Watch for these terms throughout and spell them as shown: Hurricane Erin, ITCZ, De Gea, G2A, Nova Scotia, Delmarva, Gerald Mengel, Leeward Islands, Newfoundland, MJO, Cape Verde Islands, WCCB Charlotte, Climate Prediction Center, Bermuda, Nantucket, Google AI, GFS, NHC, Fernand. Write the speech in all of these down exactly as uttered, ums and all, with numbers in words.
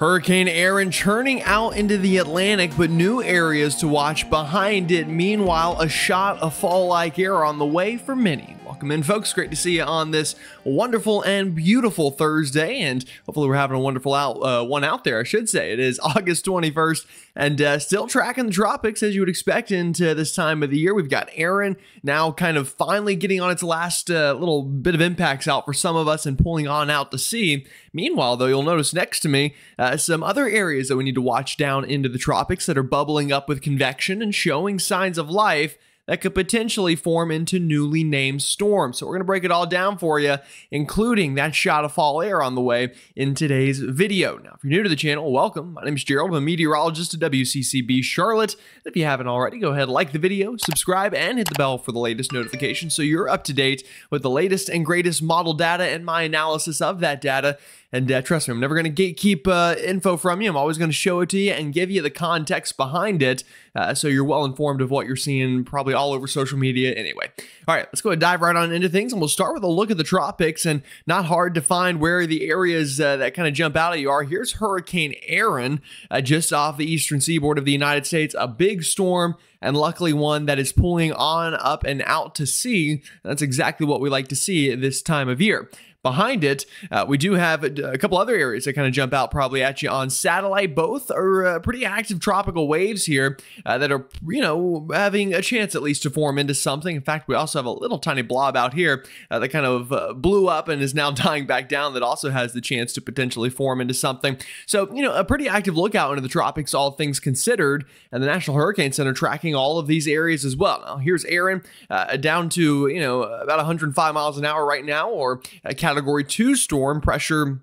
Hurricane Erin churning out into the Atlantic, but new areas to watch behind it. Meanwhile, a shot of fall-like air on the way for many. Welcome in, folks. Great to see you on this wonderful and beautiful Thursday, and hopefully we're having a wonderful out, uh, one out there, I should say. It is August twenty-first, and uh, still tracking the tropics, as you would expect into this time of the year. We've got Erin now kind of finally getting on its last uh, little bit of impacts out for some of us and pulling on out to sea. Meanwhile, though, you'll notice next to me uh, some other areas that we need to watch down into the tropics that are bubbling up with convection and showing signs of life that could potentially form into newly named storms. So we're going to break it all down for you, including that shot of fall air on the way in today's video. Now, if you're new to the channel, welcome. My name is Gerald. I'm a meteorologist at W C C B Charlotte. If you haven't already, go ahead, like the video, subscribe, and hit the bell for the latest notifications so you're up to date with the latest and greatest model data and my analysis of that data. And uh, trust me, I'm never going to gatekeep uh, info from you. I'm always going to show it to you and give you the context behind it, uh, so you're well informed of what you're seeing probably all over social media anyway. All right, let's go ahead and dive right on into things, and we'll start with a look at the tropics, and not hard to find where the areas uh, that kind of jump out at you are. Here's Hurricane Erin uh, just off the eastern seaboard of the United States, a big storm, and luckily one that is pulling on up and out to sea. That's exactly what we like to see this time of year. Behind it, uh, we do have a couple other areas that kind of jump out probably at you on satellite. Both are uh, pretty active tropical waves here uh, that are, you know, having a chance at least to form into something. In fact, we also have a little tiny blob out here uh, that kind of uh, blew up and is now dying back down that also has the chance to potentially form into something. So, you know, a pretty active lookout into the tropics, all things considered, and the National Hurricane Center tracking all of these areas as well. Now, here's Erin uh, down to, you know, about one hundred five miles an hour right now, or a Category two storm pressure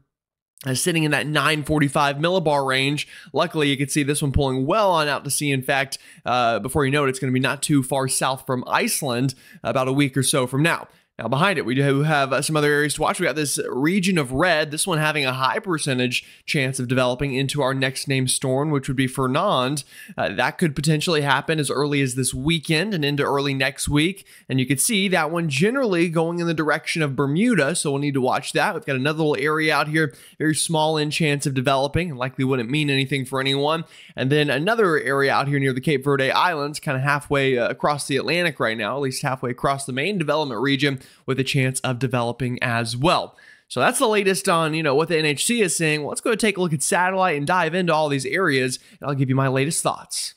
Uh, sitting in that nine forty-five millibar range. Luckily, you can see this one pulling well on out to sea. In fact, uh, before you know it, it's going to be not too far south from Iceland about a week or so from now. Now, behind it, we do have uh, some other areas to watch. We got this region of red, this one having a high percentage chance of developing into our next named storm, which would be Fernand. Uh, that could potentially happen as early as this weekend and into early next week. And you can see that one generally going in the direction of Bermuda, so we'll need to watch that. We've got another little area out here, very small in chance of developing, and likely wouldn't mean anything for anyone. And then another area out here near the Cape Verde Islands, kind of halfway uh, across the Atlantic right now, at least halfway across the main development region, with a chance of developing as well. So that's the latest on, you know, what the N H C is saying. Well, let's go take a look at satellite and dive into all these areas, and I'll give you my latest thoughts.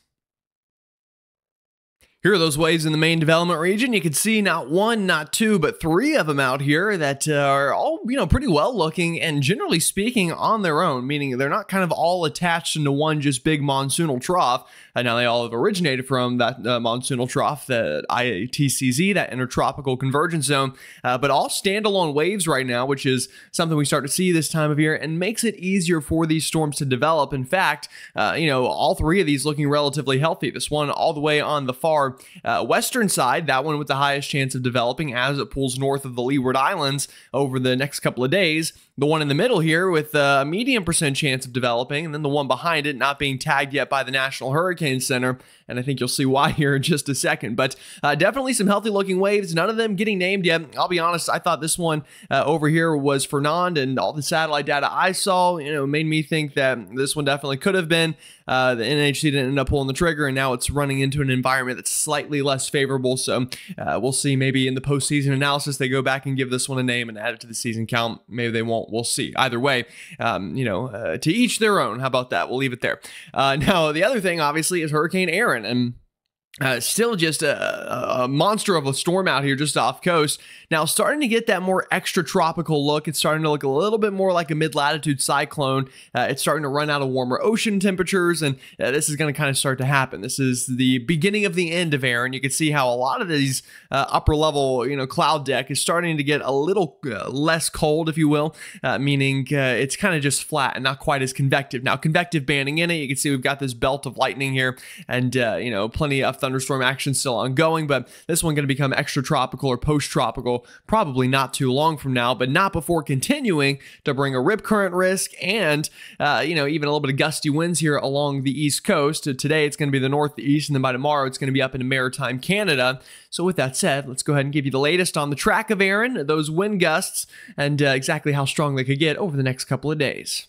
Here are those waves in the main development region. You can see not one, not two, but three of them out here that uh, are all, you know, pretty well looking and generally speaking on their own, meaning they're not kind of all attached into one just big monsoonal trough. And now they all have originated from that uh, monsoonal trough, that I T C Z, that intertropical convergence zone, uh, but all standalone waves right now, which is something we start to see this time of year and makes it easier for these storms to develop. In fact, uh, you know, all three of these looking relatively healthy. This one all the way on the far Uh, western side, that one with the highest chance of developing as it pulls north of the Leeward Islands over the next couple of days. The one in the middle here with a medium percent chance of developing, and then the one behind it not being tagged yet by the National Hurricane Center, and I think you'll see why here in just a second. But uh, definitely some healthy looking waves, none of them getting named yet. I'll be honest, I thought this one uh, over here was Fernand, and all the satellite data I saw, you know, made me think that this one definitely could have been. Uh, the N H C didn't end up pulling the trigger, and now it's running into an environment that's slightly less favorable, so uh, we'll see. Maybe in the postseason analysis they go back and give this one a name and add it to the season count. Maybe they won't. We'll see. Either way, um, you know, uh, to each their own. How about that? We'll leave it there. Uh, now, the other thing, obviously, is Hurricane Erin, and Uh, still just a, a monster of a storm out here just off coast. Now starting to get that more extra tropical look. It's starting to look a little bit more like a mid-latitude cyclone. Uh, it's starting to run out of warmer ocean temperatures, and uh, this is going to kind of start to happen. This is the beginning of the end of Erin. You can see how a lot of these uh, upper level, you know, cloud deck is starting to get a little uh, less cold, if you will, uh, meaning uh, it's kind of just flat and not quite as convective. Now convective banding in it, you can see we've got this belt of lightning here, and uh, you know, plenty of thunder Thunderstorm action still ongoing, but this one going to become extra tropical or post-tropical probably not too long from now, but not before continuing to bring a rip current risk and, uh, you know, even a little bit of gusty winds here along the East Coast. Today, it's going to be the northeast, and then by tomorrow, it's going to be up into maritime Canada. So with that said, let's go ahead and give you the latest on the track of Erin, those wind gusts, and uh, exactly how strong they could get over the next couple of days.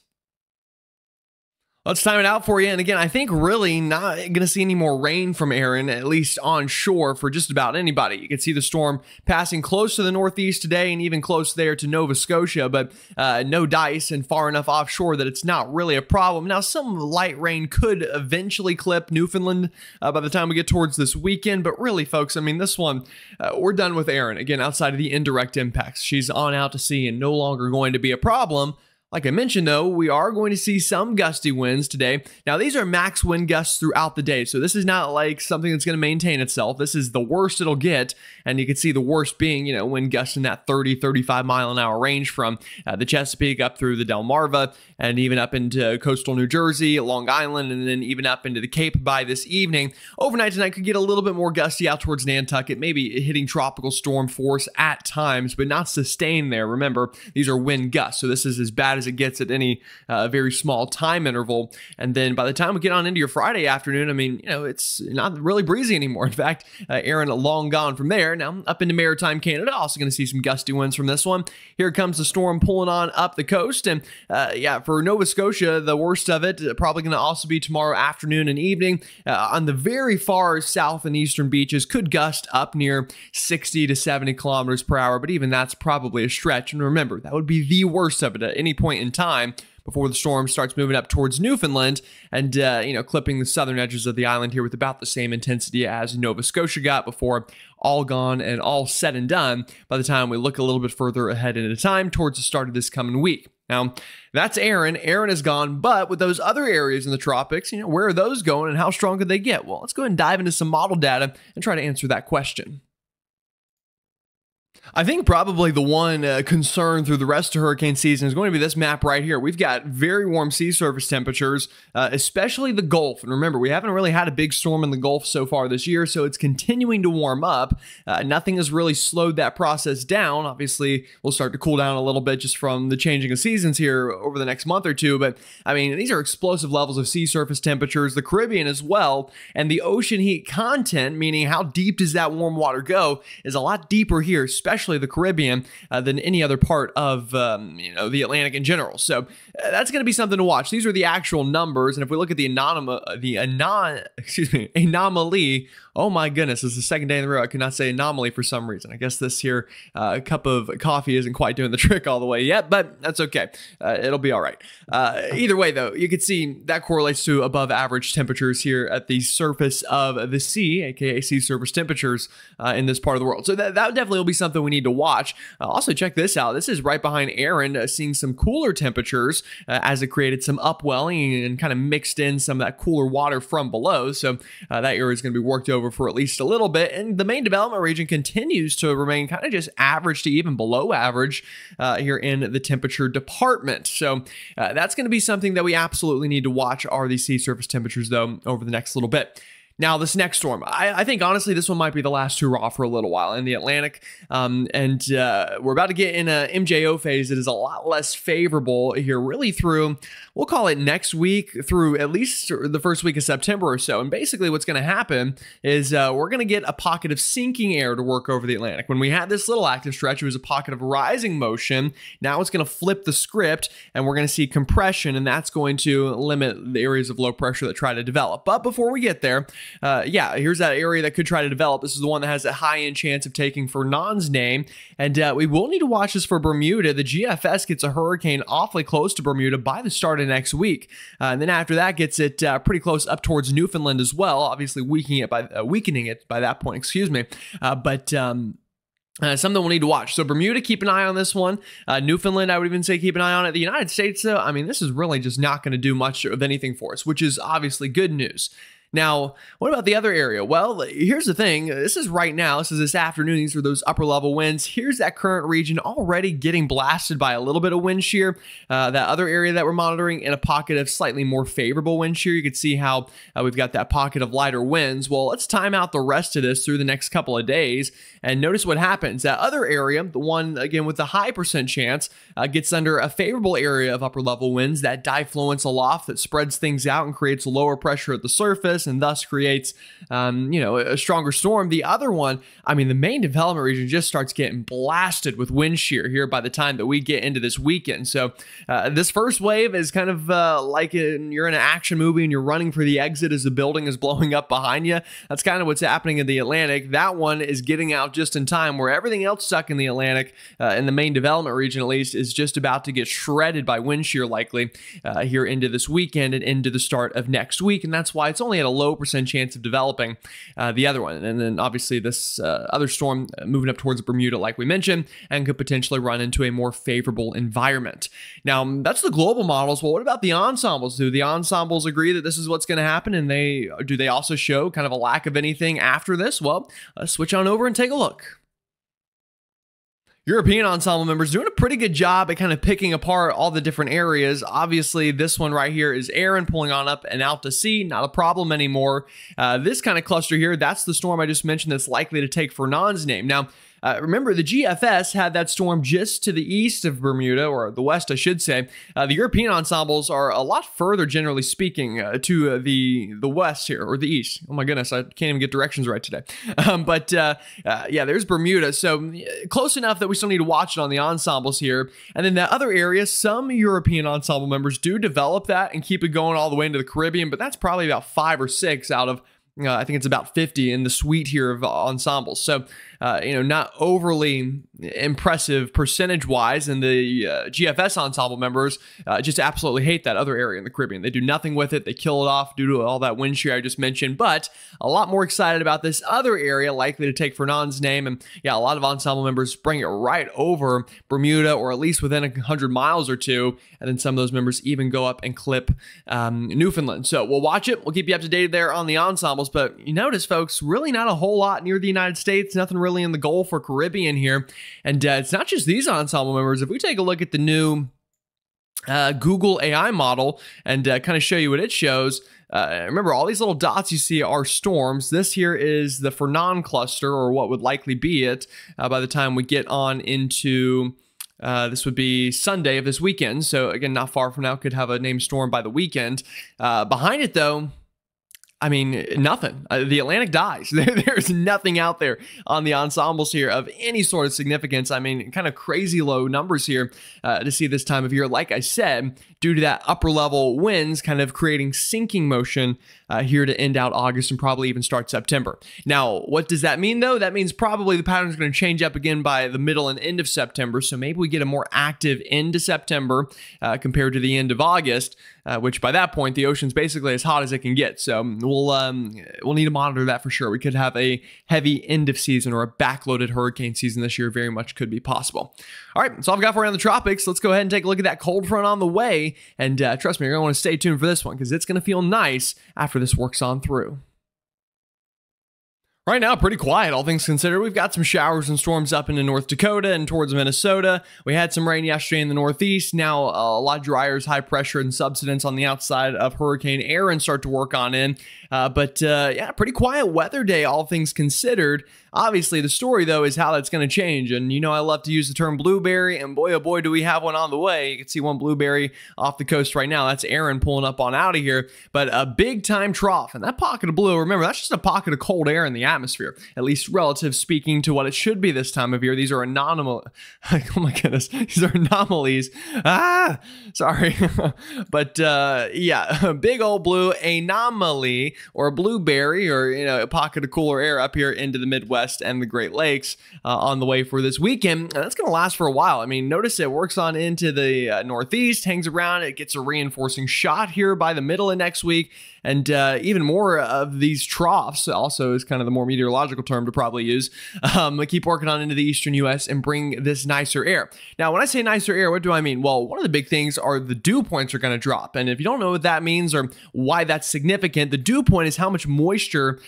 Let's time it out for you. And again, I think really not going to see any more rain from Erin, at least on shore, for just about anybody. You can see the storm passing close to the northeast today and even close there to Nova Scotia, but uh, no dice and far enough offshore that it's not really a problem. Now, some light rain could eventually clip Newfoundland uh, by the time we get towards this weekend. But really, folks, I mean, this one, uh, we're done with Erin. Again, outside of the indirect impacts, she's on out to sea and no longer going to be a problem. Like I mentioned, though, we are going to see some gusty winds today. Now, these are max wind gusts throughout the day, so this is not like something that's going to maintain itself. This is the worst it'll get, and you can see the worst being, you know, wind gusts in that thirty, thirty-five mile an hour range from uh, the Chesapeake up through the Delmarva and even up into coastal New Jersey, Long Island, and then even up into the Cape by this evening. Overnight tonight could get a little bit more gusty out towards Nantucket, maybe hitting tropical storm force at times, but not sustained there. Remember, these are wind gusts, so this is as bad as As it gets at any uh, very small time interval. And then by the time we get on into your Friday afternoon, I mean, you know, it's not really breezy anymore. In fact, uh, Erin long gone from there. Now up into maritime Canada, also going to see some gusty winds from this one. Here comes the storm pulling on up the coast, and uh, yeah, for Nova Scotia, the worst of it uh, probably going to also be tomorrow afternoon and evening. Uh, on the very far south and eastern beaches, could gust up near sixty to seventy kilometers per hour, but even that's probably a stretch. And remember, that would be the worst of it at any point in time before the storm starts moving up towards Newfoundland and, uh, you know, clipping the southern edges of the island here with about the same intensity as Nova Scotia got before all gone and all said and done by the time we look a little bit further ahead into time towards the start of this coming week. Now, that's Erin. Erin is gone, but with those other areas in the tropics, you know, where are those going and how strong could they get? Well, let's go ahead and dive into some model data and try to answer that question. I think probably the one uh, concern through the rest of hurricane season is going to be this map right here. We've got very warm sea surface temperatures, uh, especially the Gulf. And remember, we haven't really had a big storm in the Gulf so far this year, so it's continuing to warm up. Uh, nothing has really slowed that process down. Obviously, we'll start to cool down a little bit just from the changing of seasons here over the next month or two. But, I mean, these are explosive levels of sea surface temperatures, the Caribbean as well, and the ocean heat content, meaning how deep does that warm water go, is a lot deeper here, especially the Caribbean, uh, than any other part of um, you know, the Atlantic in general. So uh, that's going to be something to watch. These are the actual numbers, and if we look at the anoma the anon excuse me anomaly, oh my goodness, this is the second day in a row I cannot say anomaly for some reason. I guess this here uh, cup of coffee isn't quite doing the trick all the way yet, but that's okay. Uh, it'll be all right. Uh, either way, though, you can see that correlates to above average temperatures here at the surface of the sea, aka sea surface temperatures uh, in this part of the world. So that that definitely will be something that we need to watch. Uh, also, check this out. This is right behind Erin, uh, seeing some cooler temperatures uh, as it created some upwelling and kind of mixed in some of that cooler water from below. So uh, that area is going to be worked over for at least a little bit. And the main development region continues to remain kind of just average to even below average uh, here in the temperature department. So uh, that's going to be something that we absolutely need to watch, are these sea surface temperatures, though, over the next little bit. Now, this next storm, I, I think, honestly, this one might be the last hurrah for a little while in the Atlantic. Um, and uh, we're about to get in a M J O phase that is a lot less favorable here, really through, we'll call it next week, through at least the first week of September or so. And basically what's going to happen is uh, we're going to get a pocket of sinking air to work over the Atlantic. When we had this little active stretch, it was a pocket of rising motion. Now it's going to flip the script, and we're going to see compression, and that's going to limit the areas of low pressure that try to develop. But before we get there, Uh, yeah, here's that area that could try to develop. This is the one that has a high-end chance of taking Fernand's name. And uh, we will need to watch this for Bermuda. The G F S gets a hurricane awfully close to Bermuda by the start of next week. Uh, and then after that gets it uh, pretty close up towards Newfoundland as well, obviously weakening it by, uh, weakening it by that point, excuse me. Uh, but... Um, Uh, something we'll need to watch. So Bermuda, keep an eye on this one. Uh, Newfoundland, I would even say keep an eye on it. The United States, though, I mean, this is really just not going to do much of anything for us, which is obviously good news. Now, what about the other area? Well, here's the thing. This is right now. This is this afternoon. These are those upper level winds. Here's that current region already getting blasted by a little bit of wind shear. Uh, that other area that we're monitoring in a pocket of slightly more favorable wind shear. You can see how uh, we've got that pocket of lighter winds. Well, let's time out the rest of this through the next couple of days and notice what happens. That other area, the one, again, with the high percent chance, uh, gets under a favorable area of upper level winds, that difluence aloft that spreads things out and creates lower pressure at the surface. surface and thus creates, um, you know, a stronger storm. The other one, I mean, the main development region just starts getting blasted with wind shear here by the time that we get into this weekend. So uh, this first wave is kind of uh, like in, you're in an action movie and you're running for the exit as the building is blowing up behind you. That's kind of what's happening in the Atlantic. That one is getting out just in time, where everything else stuck in the Atlantic uh, in the main development region, at least, is just about to get shredded by wind shear likely uh, here into this weekend and into the start of next week. And that's why it's only at a low percent chance of developing uh, the other one. And then obviously this uh, other storm moving up towards Bermuda, like we mentioned, and could potentially run into a more favorable environment. Now, that's the global models. Well, what about the ensembles? Do the ensembles agree that this is what's going to happen? And they do they also show kind of a lack of anything after this? Well, let's switch on over and take a look. European ensemble members doing a pretty good job at kind of picking apart all the different areas. Obviously, this one right here is Erin pulling on up and out to sea. Not a problem anymore. Uh, this kind of cluster here, that's the storm I just mentioned that's likely to take Fernand's name. Now, Uh, remember, the G F S had that storm just to the east of Bermuda, or the west, I should say. Uh, the European ensembles are a lot further, generally speaking, uh, to uh, the the west here, or the east. Oh my goodness, I can't even get directions right today. Um, but uh, uh, yeah, there's Bermuda. So uh, close enough that we still need to watch it on the ensembles here. And then that other area, some European ensemble members do develop that and keep it going all the way into the Caribbean, but that's probably about five or six out of Uh, I think it's about fifty in the suite here of ensembles. So, uh, you know, not overly impressive percentage-wise. And the uh, G F S ensemble members uh, just absolutely hate that other area in the Caribbean. They do nothing with it. They kill it off due to all that wind shear I just mentioned. But a lot more excited about this other area likely to take Fernand's name. And yeah, a lot of ensemble members bring it right over Bermuda, or at least within a hundred miles or two. And then some of those members even go up and clip um, Newfoundland. So we'll watch it. We'll keep you up to date there on the ensemble. But you notice, folks, really not a whole lot near the United States, nothing really in the Gulf or Caribbean here. And uh, it's not just these ensemble members. If we take a look at the new uh, Google A I model and uh, kind of show you what it shows, Uh, remember, all these little dots you see are storms. This here is the Fernand cluster, or what would likely be it uh, by the time we get on into... Uh, this would be Sunday of this weekend. So, again, not far from now, could have a named storm by the weekend. Uh, behind it, though... I mean, nothing. Uh, the Atlantic dies. There's nothing out there on the ensembles here of any sort of significance. I mean, kind of crazy low numbers here uh, to see this time of year. Like I said, due to that upper level winds kind of creating sinking motion uh, here to end out August and probably even start September. Now, what does that mean, though? That means probably the pattern is going to change up again by the middle and end of September. So maybe we get a more active end of September uh, compared to the end of August, uh, which by that point, the ocean's basically as hot as it can get. So We'll, um, we'll need to monitor that for sure. We could have a heavy end of season or a backloaded hurricane season this year. Very much could be possible. All right, that's all I've got for you on the tropics. Let's go ahead and take a look at that cold front on the way. And uh, trust me, you're going to want to stay tuned for this one because it's going to feel nice after this works on through. Right now, pretty quiet, all things considered. We've got some showers and storms up into North Dakota and towards Minnesota. We had some rain yesterday in the Northeast. Now, a lot drier as high pressure and subsidence on the outside of Hurricane Erin start to work on in. Uh, but, uh, yeah, pretty quiet weather day, all things considered. Obviously, the story, though, is how that's going to change. And, you know, I love to use the term blueberry, and boy, oh boy, do we have one on the way. You can see one blueberry off the coast right now. That's Erin pulling up on out of here. But a big-time trough. And that pocket of blue, remember, that's just a pocket of cold air in the atmosphere, at least relative speaking to what it should be this time of year. These are anomal oh my goodness these are anomalies ah sorry but uh yeah, big old blue anomaly or blueberry, or you know, a pocket of cooler air up here into the Midwest and the Great Lakes uh, on the way for this weekend, and that's gonna last for a while. I mean, notice it works on into the uh, Northeast, hangs around, it gets a reinforcing shot here by the middle of next week. And uh, even more of these troughs also is kind of the more meteorological term to probably use. Um, keep working on into the eastern U S and bring this nicer air. Now, when I say nicer air, what do I mean? Well, one of the big things are the dew points are going to drop. And if you don't know what that means or why that's significant, the dew point is how much moisture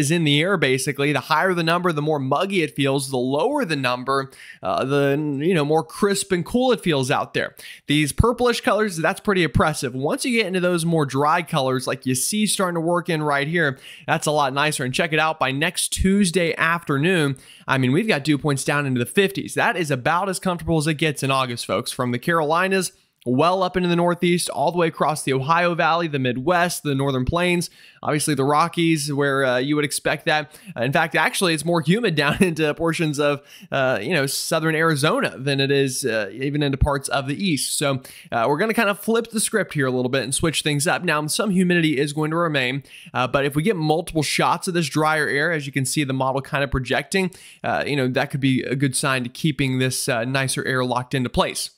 is in the air, basically. The higher the number, the more muggy it feels. The lower the number, uh, the you know more crisp and cool it feels out there. These purplish colors, that's pretty oppressive. Once you get into those more dry colors, like you see starting to work in right here, that's a lot nicer. And check it out, by next Tuesday afternoon, I mean, we've got dew points down into the fifties. That is about as comfortable as it gets in August, folks. From the Carolinas well up into the Northeast, all the way across the Ohio Valley, the Midwest, the Northern Plains, obviously the Rockies, where uh, you would expect that. In fact, actually, it's more humid down into portions of, uh, you know, southern Arizona than it is uh, even into parts of the East. So uh, we're going to kind of flip the script here a little bit and switch things up. Now, some humidity is going to remain, uh, but if we get multiple shots of this drier air, as you can see the model kind of projecting, uh, you know, that could be a good sign to keeping this uh, nicer air locked into place.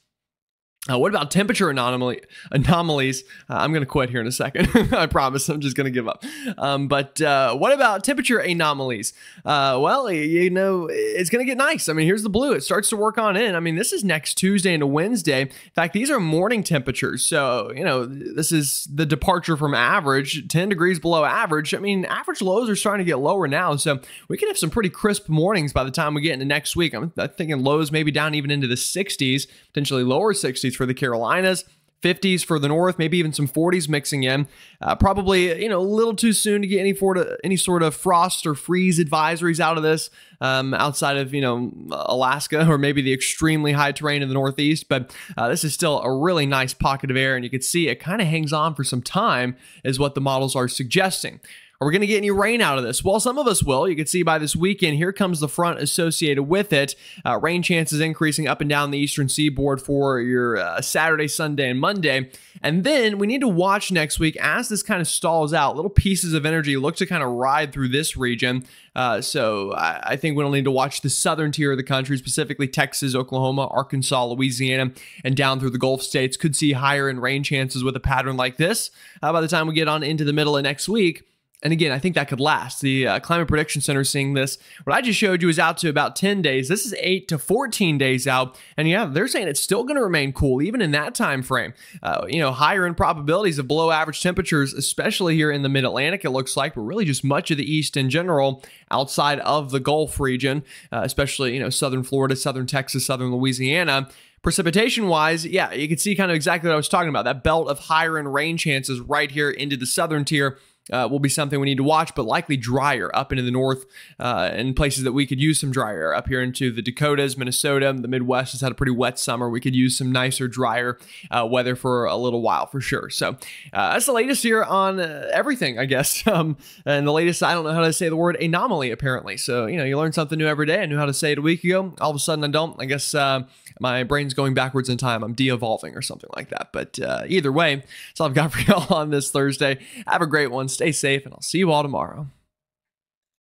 Uh, what about temperature anomaly, anomalies? Uh, I'm going to quit here in a second. I promise. I'm just going to give up. Um, but uh, what about temperature anomalies? Uh, well, you know, it's going to get nice. I mean, here's the blue. It starts to work on in. I mean, this is next Tuesday into Wednesday. In fact, these are morning temperatures. So, you know, this is the departure from average, ten degrees below average. I mean, average lows are starting to get lower now. So we can have some pretty crisp mornings by the time we get into next week. I'm, I'm thinking lows maybe down even into the sixties, potentially lower sixties for the Carolinas, fifties for the North, maybe even some forties mixing in. Uh, probably, you know, a little too soon to get any, for to, any sort of frost or freeze advisories out of this, um, outside of, you know, Alaska or maybe the extremely high terrain in the Northeast. But uh, this is still a really nice pocket of air, and you can see it kind of hangs on for some time is what the models are suggesting. Are we going to get any rain out of this? Well, some of us will. You can see by this weekend, here comes the front associated with it. Uh, rain chances increasing up and down the eastern seaboard for your uh, Saturday, Sunday, and Monday. And then we need to watch next week as this kind of stalls out. Little pieces of energy look to kind of ride through this region. Uh, so I, I think we'll need to watch the southern tier of the country, specifically Texas, Oklahoma, Arkansas, Louisiana, and down through the Gulf states. Could see higher in rain chances with a pattern like this uh, by the time we get on into the middle of next week. And again, I think that could last. The uh, Climate Prediction Center is seeing this. What I just showed you is out to about ten days. This is eight to fourteen days out. And yeah, they're saying it's still going to remain cool, even in that time frame. Uh, you know, higher in probabilities of below average temperatures, especially here in the mid-Atlantic, it looks like, but really just much of the East in general, outside of the Gulf region, uh, especially, you know, southern Florida, southern Texas, southern Louisiana. Precipitation-wise, yeah, you can see kind of exactly what I was talking about. That belt of higher in rain chances right here into the southern tier Uh, will be something we need to watch, but likely drier up into the north uh, and places that we could use some drier air. Up here into the Dakotas, Minnesota, the Midwest has had a pretty wet summer. We could use some nicer, drier uh, weather for a little while for sure. So uh, that's the latest here on uh, everything, I guess. Um, and the latest, I don't know how to say the word anomaly, apparently. So, you know, you learn something new every day. I knew how to say it a week ago. All of a sudden, I don't. I guess uh, my brain's going backwards in time. I'm de-evolving or something like that. But uh, either way, that's all I've got for y'all on this Thursday. Have a great one. Stay safe, and I'll see you all tomorrow.